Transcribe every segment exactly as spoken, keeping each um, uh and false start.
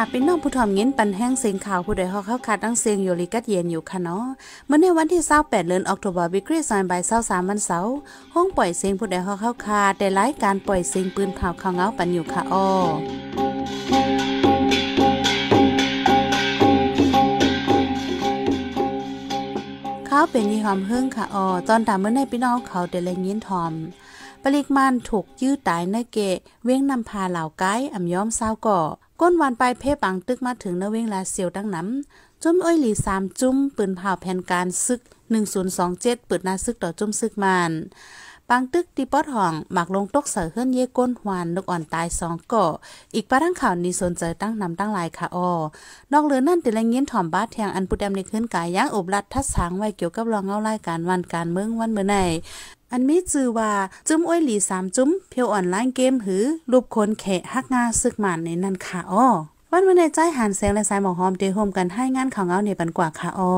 ค่ะเป็นน้องผู้ถ่อมเงินปันแห้งเสียงข่าวผู้ใดฮอกเข้าขาดตั้งเสียงอยู่ลิกัดเย็นอยู่ค่ะเนาะเมื่อในวันที่ยี่สิบแปดเดือนตุลาคมวิกฤตซอยใบเศร้าสามวันเสาร์ห้องปล่อยเสียงผู้ใดฮอกเข้าขาดแต่รายการปล่อยเสียงปืนเผาข่าวเงาปันอยู่ค่ะอ้อเขาเป็นยี่หอมเฮิ่งค่ะอ้อตอนตามเมื่อในพี่น้องเขาแต่ละยินทอมปริกมันถูกยื้อตายในเกะเว้งนำพาเหล่าไก่อ่ำย้อมเศร้าก่อก้นวันไปเพ่ปังตึกมาถึงนเว้งลาเซียวตั้งน้ำจุ้มอ้อยหลีสามจุ้มปืนเผาแผ่นการซึกหนึ่งศูนย์สองเจ็ดปืนนาซึกต่อจุ้มซึกมันปังตึกตีป๊อดห่องหมักลงตกเสือเฮือนเย่ก้นหวานนกอ่อนตายสองก่ออีกปะทั้งข่าวนี้สนใจตั้งนำตั้งลายค่ะออนอกเรือนั่นติแรงเงี้ยนถ่อมบ้าแทงอันปูดำในขึ้นกายย่างอบรัดทัดสางไว้เกี่ยวกับรองเงาไล่การวันการเมืองวันเมื่อในอันมีจือว่าจุ้มอ้อยหลีสามจุ้มเพียวอ่อนล้างเกมหือรูปคนแขะฮักงาซึกหมานในนั่นค่ะออวันเมื่อในใจหันแสงและสายหมอกหอมเตะโฮมกันให้งานข่าวเงาในปันกว่าค่ะออ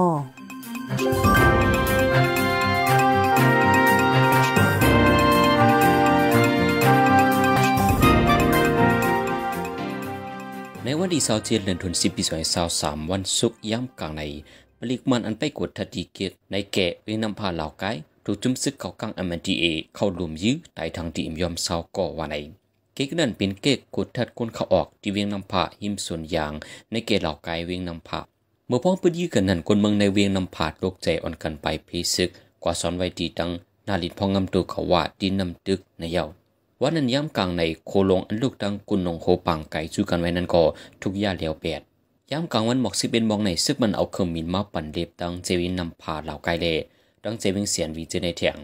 ในวันที่ยี่สิบเจ็ดเดือนธันวาคมปีสองพันยี่สิบสามวันศุกร์ย่ำกลางในปลีกมันอันไปกดทัดดีเกียกในแกะเวงนำพาเหล่าไก่ถูกจุ่มซึกเข้ากลาง เอ็ม เอ็น ดี เอ เข้าลุมยื้อตายทางที่อิมยอมเศร้าก่อว่าในเก๊กนั่นเป็นเก๊กกดทัดคนเข้าออกที่เวงนำพาหิมส่วนอย่างในแกะเหล่าไก่เวงนำพาเมื่อพ้องปืนยื้อกันนั่นคนเมืองในเวงนำพาตกใจอ่อนกันไปเพศึกกว่าซ้อนไว้ตีตังนาลินพองงำตัวเขาว่าดินนำตึกในเย้าวันนั้นย่ำกลางในโคลงอันลูกดังกุนนงโคปังไก่จู้กันไว้นั้นก็ทุกย่าเหลียวแปดย่ำกลางวันหมอกสิบเอ็นมองในซึกมันเอาเครื่องมินมาปั่นเล็บดังเจวินนำพาเหล่าไก่เล่ดังเจวิงเสียนวีเจในแถง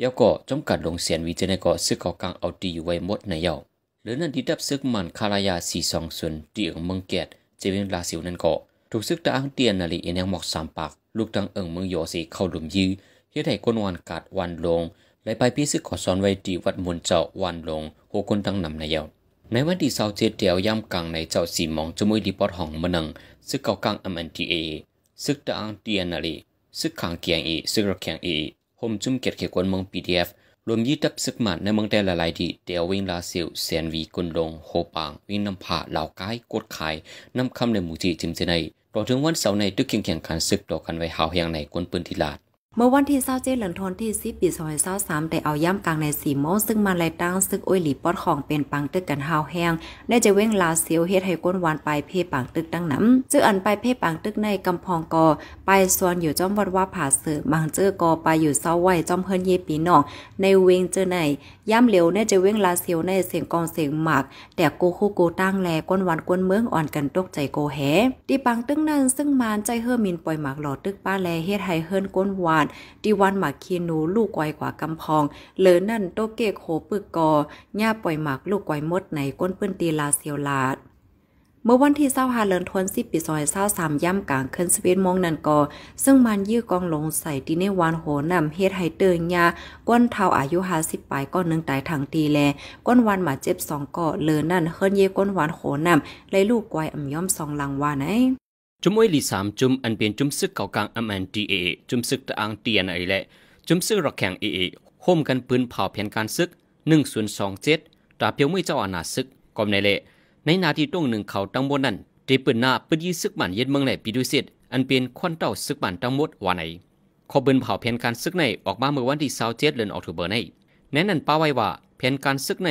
เย้าก็จมกัดลงเสียนวีเจในก็ซึกเขากลางเอาตีอยู่ไว้หมดในเย้าหรือนั่นที่ดับซึกมันคารายาสี่สองส่วนตีเอิงเมืองเกียดเจวิงลาสิวนั้นก็ถูกซึกตะอังเตียนนาลีเอ็นยังหมอกสามปากลูกดังเอิงเมืองโยสีเข้าดุมยื้อเฮ็ดให้ก้นวันกัดวันลงไหลไปพี่ซึกขอสอนไว้ดีวัดมนเจ้าวันลงโหคนตั้งนำในเย้าในวันที่ยี่สิบเจ็ดเดียวย่ำกลางในเจ้าสี่มองจมุยดีปอดห้องมะนังซึกเก่ากลาง เอ็ม เอ็น ที เอ ซึกตะอังเตียนนาลีซึกขางเกียงอีซึกระเกียงอีโฮมจุ่มเกียดเขกวนเมือง พี ดี เอฟ รวมยี่ตับซึกหมัดในเมืองแต่ละหลายที่เดียววิ่งลาเซียวเสียนวีกุนลงโหปังวิ่งนำผ่าเหล่าไก่กดขายนำคำในหมู่ที่จิมเจไนต่อถึงวันเสาร์ในตึกแข่งแข่งขันซึกต่อกันไว้หาวเฮียงในกวนปืนทีลาดเมื่อวันที่เศร้าเจริญทนที่สิบปีซอยเศร้าสามแต่เอาย่ำกลางในสี่โมงซึ่งมาไล่ตั้งซึกอ้อยหลีปอดของเป็นปังตึกกันหาวแห้งได้จะเว้งลาเซียวเฮ็ดให้ก้นวานไปเพ่ปังตึกตั้งน้ำจื้ออันไปเพ่ปังตึกในกำพองกอไปซวนอยู่จ้อมวัดว่าผาเสือบางเจื้อกอไปอยู่เศร้าไหวจ้อมเพิ่นเยปีนองในเวงเจอในย่ำเหลวได้จะเว้งลาเซียวในเสียงกองเสียงหมากแต่โกคู่โกตั้งแลก้นวานก้นเมืองอ่อนกันตกใจโกแหที่ปังตึกนั้นซึ่งมานใจเฮือมินปล่อยหมากหลอดตึกป้าแลเฮ็ดให้เฮือนก้นวานดิวันหมากคีนูลูกไกวกว่ากำพองเหลือนั่นโตเกกโหปึกกอหญ้าปล่อยหมากลูกไกวมดในก้นปื้นตีลาเซียวลาดเมื่อวันที่เศร้าหาเลินทวนสิบปีซอยเศร้าสามย่ำกลางคืนสวีทมองนันกอซึ่งมันยื้อกองลงใส่ดินในวานโหนำเฮ็ดไฮเตอร์ยาก้นเท้าอายุห้าสิบปลายก้อนหนึ่งตายทางตีแลก้นวานหมาเจ็บสองก่อเหลือนั่นเฮิรนเย่ก้นวานโหนำไรลูกไกวอ่ำย่อมสองลังวานไอจุมอ้อยหลีสามจุมอันเป็นจุมซึกเก่ากลาง เอ็ม เอ็น ที เอ จุมซึกตะอังเตียนไอและจุมซึกระแข่งเอเอโฮมกันปืนเผาแผ่นการซึกหนึ่งศูนย์สองเจ็ดตาเปียวมือเจ้าอาณาซึกกอมในเละในนาทีตรงหนึ่งเขาตั้งบนนั้นได้ปืนหน้าปืนยี่ซึกหมันเย็ดเมืองในปีดุสิตอันเป็นควันเต้าซึกหมันตั้งหมดว่าไหนขอปืนเผาแผ่นการซึกในออกมาเมื่อวันที่ยี่สิบเจ็ดเดือนตุลาคมในแน่นั้นป้าไว้ว่าแผ่นการซึกใน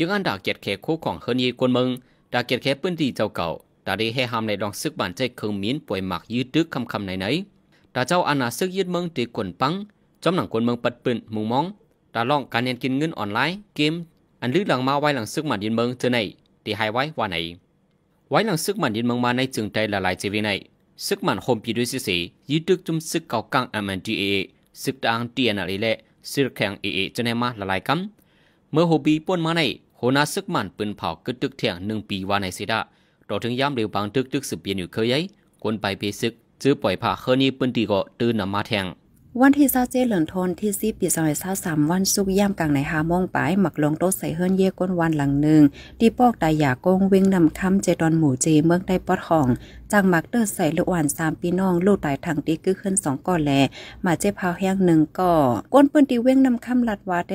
ยังอันดาเกียรติแขกคู่ของเฮนยีกวนเมืองดาเกียรติแขกปืนที่เจ้าเก่าตาได้ให้หามในดองซึกบ้านใจเครื่องมินป่วยหมักยืดตึกคำคำไหนไหนตาเจ้าอาณาซึกยืดเมืองตีกวนปังจอมหนังกวนเมืองปัดปืนมุงมองตาล่องการเงินกินเงินออนไลน์เกมอันลื้อหลังมาไว้หลังซึกหมันยืดเมืองเจอในตีหายไว้ว่าไหนไว้หลังซึกหมันยืดเมืองมาในจึงใจละลายเจวีในซึกหมันโฮมปีด้วยสียืดตึกจุ่มซึกเก่ากลาง เอ็ม เอ็น ที เอ ซึกตะอังเตียนอะไรแหละซึกแข่งเอเอเจเนมาละลายกัมเมื่อโฮบีป่วนมาในโหนาซึกหมันปืนเผากึดตึกเถียงหนึ่งปีว่าในเสดาต่อถึงย้ำเร็วบางตึกตึกสืบเปลี่ยนอยู่เคยยัยกวนไปเพซึกซื้อปล่อยผ่าเคยนี้ปืนตีก็ตื่นนำมาแทงวันที่เศร้าเจเหลืองทนที่ซีปีซอยเศร้าสามวันซุกย่ำกลางในหาโมงปลายหมักลงโต๊ะใส่เฮือนเย่ก้นวันหลังหนึ่งที่ปอกตายอยากโกงเว้งนำคำเจตอนหมู่เจเมืองได้ปอดห่อง จังมักเตอร์ใส่ลูกหวานสามปีน้องลูกตายทางตีกึ้ขึ้นสองก่อแลมาเจ็บพาวแห้งหนึ่งก่อก้นปืนตีเว้งนำคำลัดวาแด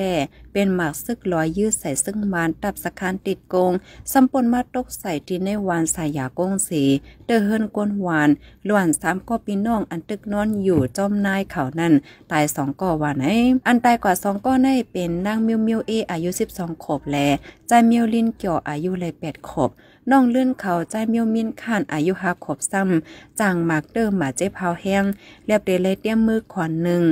เป็นหมากซึกลอยยืดใส่ซึ่งมานตับสะคานติดกงสัมปนมาตกใส่ตีในวานสายยากงสีเตอเฮินก้นหวานล้วนสามก่อปีน้องอันตึกนอนอยู่จอมนายเขานั่นตายสองก่อวานไออันตายกว่าสองก่อในเป็นนางเมียวเมียวเออายุสิบสองขบแลใจเมียวลินเกี่ยวอายุเลยแปดขบน้องเลื่อนเขาใจเมียวมินข่านอายุห้าขบซ้ำจางหมากเติมหมาเจ็บเผาแห้งเรียบเดเลยเตี้ยมมือขอนหนึ่ง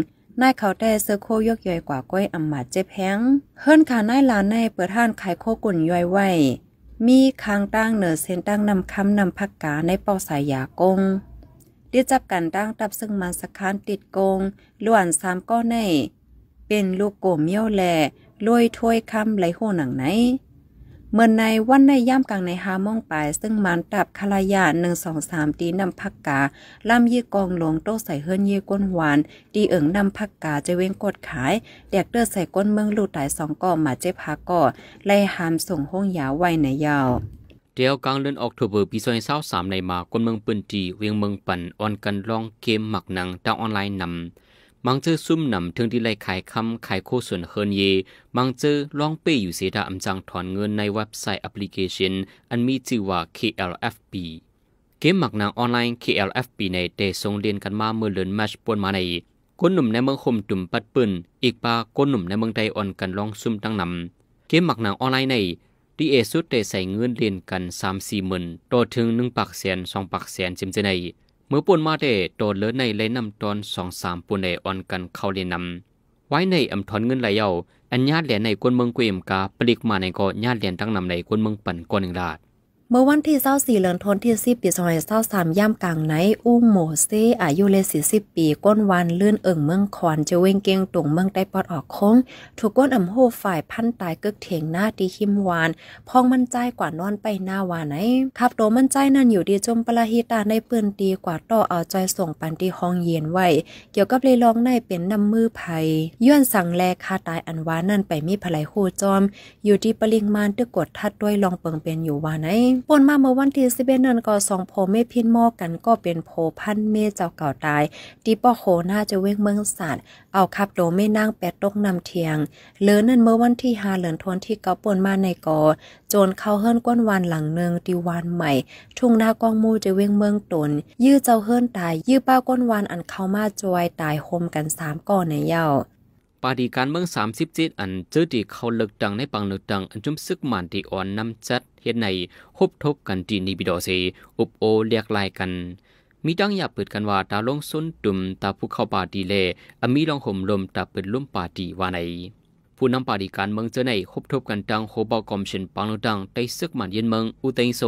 นายเขาแต่เซอร์โคยกย่อยกว่าก้อยอ่ำหมาเจ็บแห้งเฮิรนขานายลานในเปิดท่านขายโคกุ่นย่อยไว้มีคางตั้งเหนือเส้นตั้งนำคำนำพักกาในเป่าสายยากงได้จับกันตั้งตับซึ่งมันสะคานติดกงล้วนสามก้อนในเป็นลูกโกเมียวแหล่ลวยถ้วยคำไหลโหหนังไหนเมื่อในวันในย่ำกลางในหาม่องปลายซึ่งมันตับคลายาหนึ่งสองสามตีนำผักกาล่ำยี่กองหลวงโต๊ะใส่เฮิร์นยี่ก้นหวานตีเอิงนำผักกาจะเว้งกดขายแดกเดือดใส่ก้นเมืองลูกตายสองก่อมาเจ็บหาก่อไล่หามส่งห้องยาไว้ในยาวเดียวกลางเดือนออกตุลาปีสองพันสิบสามในมาคนเมืองปืนจีเวียงเมืองปั่นออนกันลองเกมหมักหนังดาวออนไลน์นำมังเจอซุ่มหนำถึงที่ไล่ขายคำขายโคส่วนเฮินเยมังเจอล่องเป้อยู่เสดาอำจังถอนเงินในเว็บไซต์แอปพลิเคชันอันมีชื่อว่า เค แอล เอฟ พี เกมหมักหนังออนไลน์ เค แอล เอฟ พี ในเตะทรงเรียนกันมาเมื่อเลินแมชปนมาในคนหนุ่มในเมืองคมจุ่มปัดปืนอีกปาคนหนุ่มในเมืองไทยอ่อนกันล่องซุ่มตั้งนำเกมหมักหนังออนไลน์ในดีเอสุดเตะใส่เงินเรียนกันสามสี่หมื่นต่อถึงหนึ่งปักแสนสองปักแสนจำเจในเมื่อปนมาเดโดนเลิศในไล่นำตอนสองสามปนเดออนกันเขาเรียนนำไว้ในอำทอนเงินไหลเยาอันญาติเหรียญในกวนเมืองกุยมกาปลิกมาในก่อญาติเหรียญตั้งนำในกวนเมืองปั่นกวนหนึ่งลาดเมื่อวันที่เศร้าสี่เลือนทนที่สิบปีซอยเศร้าสามย่ำกลางไหนอุ้มโมเซอายุเลสี่สิบปีก้นวันเลื่อนเอิ่งเมืองคอนจะเว้งเกียงตุ่งเมืองได้ปอดออกคงถูกก้นอ่ำโหฝ่ายพันตายกึกเถียงหน้าดีหิมวานพองมั่นใจกว่านอนไปหน้าวานไหนขับโดมั่นใจนั่นอยู่ดีจมปลาฮิตาในปืนตีกว่าต่อเอาใจส่งปันตีห้องเย็นไว้เกี่ยวกับเลยลองในเป็นน้ำมือไผ่ย้อนสั่งแลคาตายอันวานนั่นไปมีพลายหูจอมอยู่ดีปริงมานตึกกดทัดด้วยลองเปิงเป็นอยู่วานไหนปนมาเมื่อวันที่สิบเอ็ดนั้นก็สองโพเมพินมอกันก็เป็นโพพันเมเจ้าเก่าตายตีป้อโคน่าจะเว้งเมืองสัตว์เอาขับโดไม่นั่งแปดตกนำเทียงเลือนั่นเมื่อวันที่ห้าเลือนทนที่เก้าปนมาในกอโจนเข้าเฮิร์นก้นวานหลังเนืองตีวานใหม่ทุ่งนากองมูจะเว้งเมืองตนยื้อเจ้าเฮิร์นตายยื้อป้าก้นวานอันเข้ามาจอยตายโฮมกันสามก่อในเย้าปาฏิการเมืองสามสิบเจ็ดอันเจอที่เขาเลิกดังในปังเลิกดังอันจุ่มซึกมันที่อ่อนนำจัดเฮ็ดในคบทบกันที่นิบิดอเซอุบโอเรียกลายกันมีดังอย่าเปิดกันว่าตาลงส้นตุ่มตาผู้เข้าปาดีเล่อมีลองห่มลมตาเปิดล้มปาดีว่าในผู้นำปาฏิการเมืองเจอในคบทบกันดังโฮบากอมเชนปังเลิกดังได้ซึกมันเย็นเมืองอุเตงโซ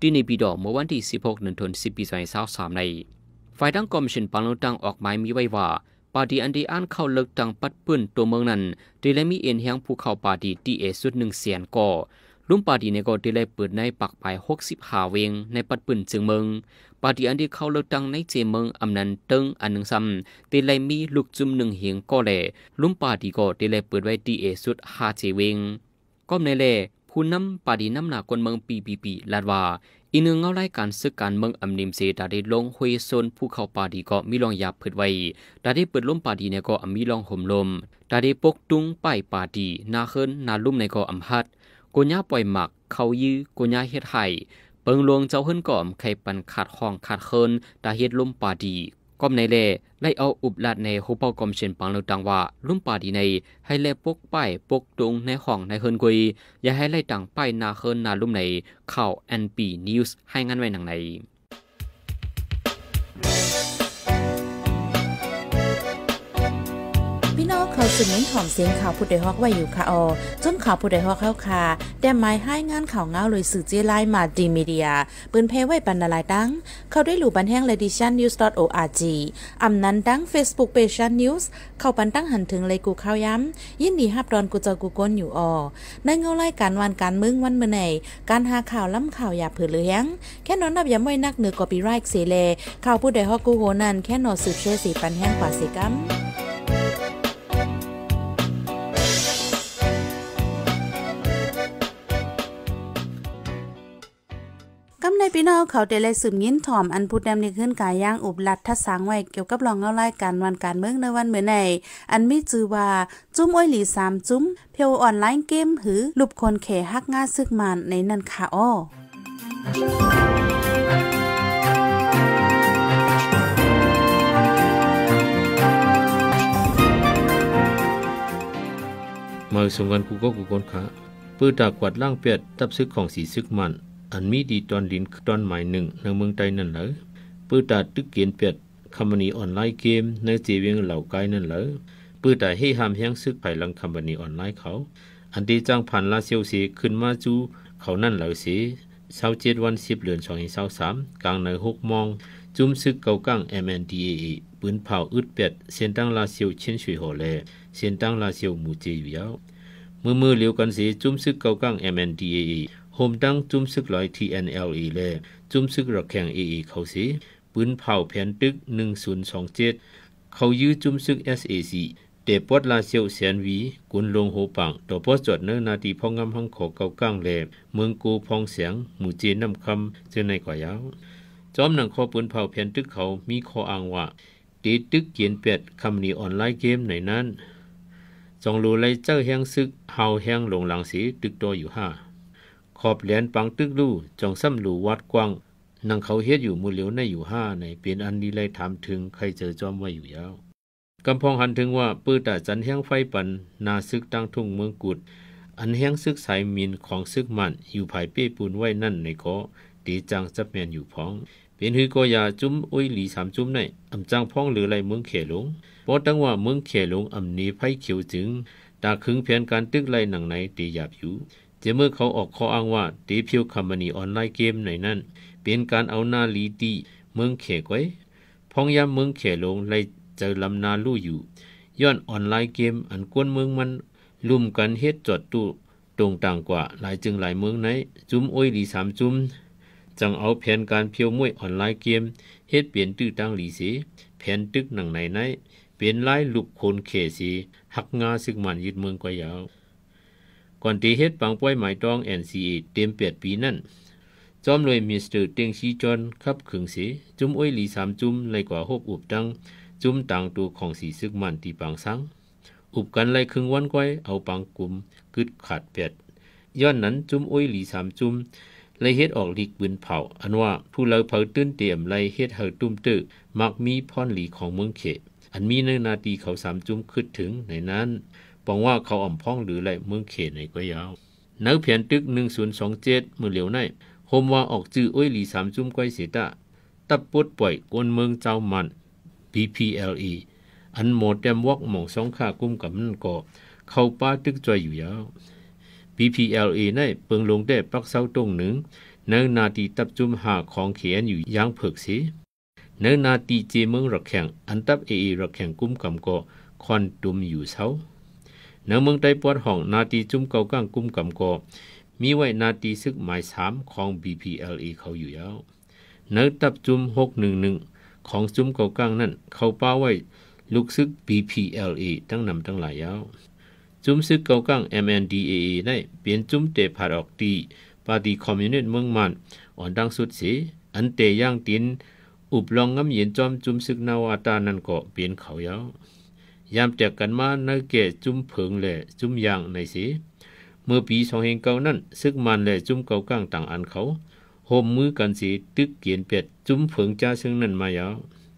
ที่นิบิดอเมื่อวันที่สิบหกเดือนธันวาคมปีสองพันสิบสามในฝ่ายดังกอมเชนปังเลิกดังออกหมายมีไว้ว่าปาดีอันดีอ่านเข้าเลิกดังปัดปื้นตัวเมืองนั้นดีเลยมีเอ็นแห่งภูเขาปาดีดีเอสุดหนึ่งเสียนก่อลุ่มปาดีในก่อดีเลยเปิดในปักไปหกสิบหาเวงในปัดปื้นจึงเมืองปาดีอันดีเข้าเลิกดังในเจเมืองอำนันเติงอันหนึ่งซ้ำดีเลยมีลูกจุ่มหนึ่งเหียงก่อแหล่ลุ่มปาดีก่อดีเลยเปิดไว้ดีเอสุดห้าเจเวงก้มในแหล่ผู้นำปาดีน้ำหนักคนเมืองปีปีปีลาดว่าอีนึงเงาไล่การซึกการเมืองอำนิมเสดาได้ลงห้วยโซนผู้เข้าป่าดีก็มีลองหยาบเพิดไว้ดาได้เปิดล้มป่าดีในก็อำมีลองห่มลมดาได้ปกตุ้งป้ายป่าดีนาเคินนาลุ่มในก็อำฮัดกุญญาปล่อยหมักเขายื้อกุญญาเฮ็ดไห่เปิงลวงเจ้าเฮินก่อมไข่ปันขาดห้องขาดเคินดาเฮ็ดล้มป่าดีก้มในเล่ไล่เอาอุบลาดในโฮเปากอมเชนปังเลวดังว่าลุ่มป่าดีในให้เล่ปกป้ายปกตรงในห้องในเฮินกุยอย่าให้ไล่ต่างป้ายนาเฮินนาลุ่มในข่าวแอนปีนิวส์ให้งานไว้หนังในพี่น้องเขาสื่อเน้นหอมเสียงข่าวผู้ใดฮอกไว้อยู่ค่ะอจนข่าวผู้ใดฮอกเข้าค่ะแต่ไม้ให้งานข่าวเงาเลยสื่อเจไลน์มาดีมีเดียปืนเพไว้ปันนาลายตั้งเขาได้หลู่บันแห้งเลดิชันนิวส์ .org อำนันตั้ง Facebook Page SHANNews เข้าปันตั้งหันถึงเลยกูเข้าย้ำยินดีฮับดอนกูเจอกูก้นอยู่อในเงาไล่การวันการมึงวันเมื่อไหนการหาข่าวล้ำข่าวอย่าเผื่อเลี้ยงแค่นอนนับย้ำไว้นักเหนือกอปีไรค์เสเลข่าวผู้ใดฮอกกูโหนันแค่นอนสืบเชื่อสีปันแห้งกว่าสีกัม ในพี่น้องเขาได้เลยสืบยิ้นถ่อมอันพูดแนมในขึ้นกายย่างอุบลัดทัดสางไว้เกี่ยวกับรองเงาไล่การวันการเมืองในวันเหมือนในอันมีจือว่าจุ้มอ้อยหลีสามจุ้มเพียวอ่อนไล่เกมหือลุบคนเขฮักง่าซึกมันในนันคาอ้อมาส่งกันกูก็กูก้นขาปื้อตากวัดล่างเปียดตับซึกของสีซึกมันอันมีดีตอนดินตอนหมายหนึ่งในเมืองใจนั่นเหรอปื้อตาตึกเกียนเปียดคำนีออนไลน์เกมในเจเวียงเหล่าไกนั่นเหรอปื้อตาให้หามแห้งซึกไผ่ลังคำนีออนไลน์เขาอันที่จ้างผ่านลาเซียวเสขึ้นมาจูเขานั่นเหล่าเสเช้าเจ็ดวันสิบเดือนสองเช้าสามกลางในหกมองจุ้มซึกเกากั้ง เอ็ม เอ็น ดี เอ ปืนเผาอึดเปียดเสียนตั้งลาเซียวเช่นชุยโหเลเสียนตั้งลาเซียวหมู่เจียวเยามือมือเหลียวกันเสียจุ้มซึกเกากั้ง เอ็ม เอ็น ดี เอ โฮมตั้งจุ้มซึกลอย ที เอ็น แอล อี เลจุ้มซึกระแข่ง เอ อี เขาเสียปืนเผาแผนตึกหนึ่งศูนย์สองเจ็ดเขายื้อจุ้มซึก เอส เอ ซี เตะปอดลาเซียวเสียนวีกุนลงโหปังต่อปอดจอดเนื้อนาทีพ่องงำห้องขอเกากั้งเลเมืองกูพองเสียงหมู่เจนน้ำคำเจอในกว่ายาวจอมหนังคอปืนเผาเพียนตึกเขามีคออ่างว่าตีตึกเกียนเปียดคำนี้ออนไลน์เกมไหนนั้นจองรูไลเจ้าแห้งซึกเฮาแห้งหลงหลังสีตึกโตอยู่ห้าขอบแหลนปังตึกลู่จองซ้ำรูวัดกว้างนังเขาเฮ็ดอยู่มือเหลียวในอยู่ห้าในเปลี่ยนอันนี้ไลถามถึงใครเจอจอมไว้อยู่ยาวกำพองหันถึงว่าปื้อตาจันแห้งไฟปันนาซึกตั้งทุ่งเมืองกุดอันแห้งซึกสายมินของซึกมันอยู่ภายเป้ปูนไว้นั่นในคอตีจังจับแมนอยู่พ้องเป็นฮือก็ยาจุ้มอุ้ยหลีสามจุ้มในอำจังพ้องหรือไรเมืองเขลงเพราะตั้งว่าเมืองเขลงอำนี้ไผ่เขียวจึงตาขึงเพียนการตึกไรหนังไหนตีหยาบอยู่เจเมื่อเขาออกข้ออ้างว่าตีเพียวคำมณีออนไลน์เกมไหนนั่นเป็นการเอาหน้าลีตีเมืองเขไว้พ้องย่ำเมืองเขลงไรจะลำนาลู่อยู่ย้อนออนไลน์เกมอันกวนเมืองมันลุ่มกันเฮ็ดจอดตู้ตรงต่างกว่าหลายจึงหลายเมืองไหนจุ้มอุ้ยหลีสามจุ้มจังเอาแผนการเพียวมวยออนไลน์เกมเฮ็ดเปลี่ยนตื้อตั้งหลีเสแผนตึกหนังไหนไหนเปลี่ยนไล่ลุกโคนเขสีหักงาซึกมันยึดเมืองกว่ายาวก่อนตีเฮ็ดปังป้อยหมายตอง เอ็น ซี เอ เต็มแปดปีนั่นจอมเลยมิสเตอร์เตียงชีจอนขับขึงเสจุ้มอ้อยหลีสามจุ้มไล่กว่าหกอุบดังจุ้มต่างตัวของสีซึกมันตีปังสังอุบกันไล่ครึ่งวันก้อยเอาปังกลุ่มกึดขาดแปดย้อนนั้นจุ้มอ้อยหลีสามจุ้มไลเฮ็ดออกลีกบืนเผาอันว่าผู้เล่าเผาตื้นเตี่ยมไลเฮ็ดเฮาตุ้มตื้อมักมีพ่อนหลีของเมืองเขอันมีในนาทีเขาสามจุ้มขึ้นถึงในนั้นบอกว่าเขาอ่อมพ้องหรือไรเมืองเขในก็ยาวนักเพียนตึกหนึ่งศูนย์สองเจ็ดมือเหลียวในโฮมว่าออกจื้ออ้อยหลีสามจุ้มก้อยเสตะตับปดปล่อยกวนเมืองเจ้ามัน บี พี แอล อี อันหมดแดมวอกหม่องสองขากุ้มกับมันก่อเขาป้าตึกจอยอยู่ยาวบี พี แอล เอ ในเปิงลงได้ปักเสาตรงหนึ่งเนื้อนาตีตับจุ่มหาของเขียนอยู่ย่างเผือกสีเนื้อนาตีเจเมืองระแข่งอันตับเอเอระแข่งกุ้มกำก่อคอนตุมอยู่เสาเนื้อเมืองใต้ปอดห้องนาตีจุ่มเกาก้างกุ้มกำก่อมีไว้นาตีซึกหมายสามของ บี พี แอล เอ เขาอยู่แล้วเนื้อตับจุ่มหกหนึ่งหนึ่งของจุ่มเกาก้างนั่นเขาป้าไว้ลูกซึก บี พี แอล เอ ทั้งนำทั้งหลายแล้วจุ้มซึกเกากั้ง เอ็ม เอ็น ดี เอ ได้เปลี่ยนจุ้มเตะผาดออกตีปาร์ตี้คอมมิวนิสต์เมืองมันอ่อนดังสุดสีอันเตย่างตินอุบลองง้ำเย็นจอมจุ้มซึกนาวาตานันเกาะเปลี่ยนเขาเย้ายามแตกกันมาเนื้อเกะจุ้มเพิงแหล่จุ้มยางในสีเมื่อปีสองเฮงเก่านั่นซึกมันแหล่จุ้มเกากั้งต่างอันเขาโฮมมือกันสีตึกเกียนเป็ดจุ้มเพิงจ้าซึ่งนั่นมาเย้า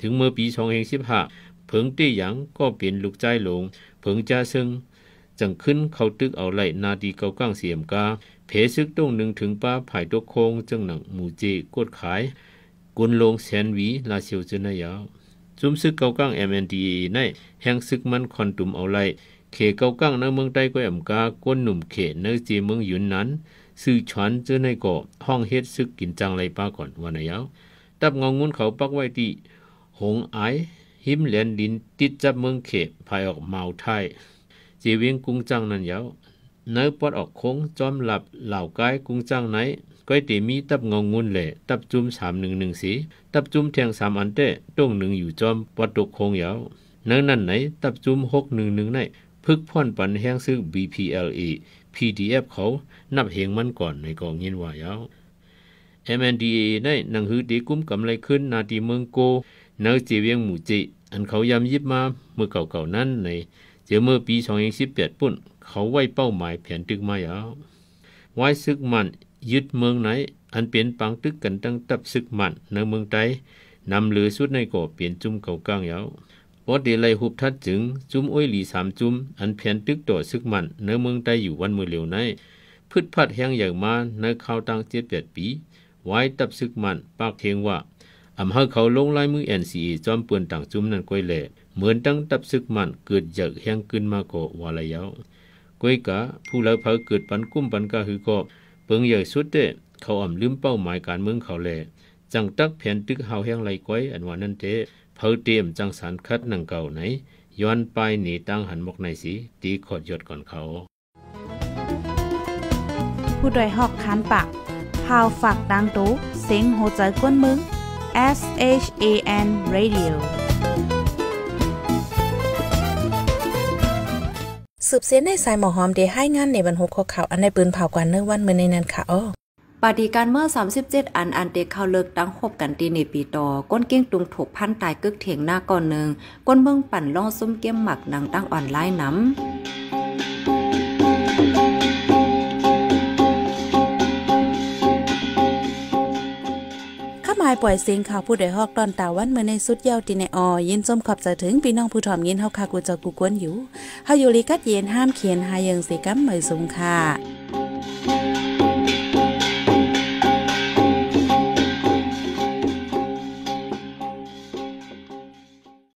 ถึงเมื่อปีสองเฮงสิบห้าเพิงเตย่างก็เปลี่ยนลูกใจหลงเพิงจ้าซึ่งจังขึ้นเขาตึกเอาไหลนาดีเกาก้างเสียมกาเพซึกต้องหนึ่งถึงป้าผายตัวโคงจังหนังหมูเจกดขายกุนลงแสนวีลาเชียวเจนายาวจุ้มซึกเกาก้าง เอ็ม เอ็น ดี เอ ในแห่งซึกมันคอนตุ่มเอาไหลเขเกาก้างในเมืองใต้ก็แอมกาก้นหนุ่มเขเนื้อเจเมืองยุนนั้นซื้อช้อนเจนายเกาะห้องเฮ็ดซึกกินจังไรป้าก่อนวันนายาวตับงองุนเขาปักไว้ที่หงไอหิมแหลนดินติดจับเมืองเขภายออกเมาไทยเจเวียงกุ้งจังนั่นยาวเนื้อปอดออกโค้งจอมหลับเหล่ากายกุ้งจังไหนก้อยเตมีตับงองงุนแหล่ตับจุ่มสามหนึ่งหนึ่งสีตับจุ่มแทงสามอันเต้ต้งหนึ่งอยู่จอมปอดตกโค้งยาวเนื้อนั่นไหนตับจุ่มหกหนึ่งหนึ่งในพึกพ่อนปันแห้งซึก บี พี แอล อี พี ดี เอฟ เขานับเหงมันก่อนในกองเงินว่ายาว เอ็ม เอ็น ดี เอ ได้หนังหือตีกุ้มกำไรขึ้นนาตีเมืองโกเนื้อจีเวียงหมูจิอันเขายำยิบมาเมื่อเก่าๆนั้นในเจอเมื่อปีสองพันสิบแปดปุ่นเขาไว้เป้าหมายแผนตึกมาแล้วไว้ซึกมันยึดเมืองไหนอันเปลี่ยนปังตึกกันตั้งตับซึกมันในเมืองไทยนำเหลือสุดในก่อเปลี่ยนจุ่มเก่ากลางแล้วปอดเดลัยหุบทัดจึงจุ่มอ้อยหลีสามจุ่มอันแผนตึกต่อซึกมันในเมืองไทยอยู่วันมือเร็วในพืชพัดแห้งอย่างมาในข้าวตั้งเจ็ดแปดปีไว้ตับซึกมันปากเทงว่าอำเภอเขาลงลายมือ เอ็น ซี อี จอมเปื่อนต่างจุ่มนั่นก้อยแหล่เหมือนตั้งตับซึกมันเกิดจากแห้งขึ้นมาก่อวาระยาวก้อยกะผู้เล่าเผาเกิดปันกุ้มปันกะหือก่อเปิงใหญ่สุดเด้เขาอ่ำลืมเป้าหมายการเมืองเขาแหล่จังตักแผนตึกเฮาแห้งไรก้อยอันว่านั่นเทเผาเตรียมจังสารคัดหนังเก่าไหนย้อนไปหนีตั้งหันมกในสีตีขอดยอดก่อนเขาผู้โดยหอกคานปากพาวฝากดังตู้เสียงโหใจกวนมึง เอส เอช เอ เอ็น Radio สืบเสียในสายหมอหอมเดให้งานในบรรทุกข้อข่าวอันในปืนเผากว่าเนื้อวันเมื่อในนันค่ะอ้อปฏิการเมื่อสามสิบเจ็ดอันอันเตะเข้าเลิกตั้งคบกันตีในปีต่อก้นเก้งตุงถูกพันตายกึกเถียงหน้าก่อนหนึ่งก้นเบื้องปั่นล่องซุ่มเกี้ยมหมักนางตั้งอ่อนไล่น้ำปล่อยเสียงข่าวผู้ใดฮอกตอนตาวันเมื่อในสุดเย้าติในอยินส้มขอบจะถึงพี่น้องผู้ถ่อมยินเฮาคากูจะกูกวนอยู่เฮาอยู่ลีกัดเย็นห้ามเขียนหายังเสกัมเหมยสงค่ะ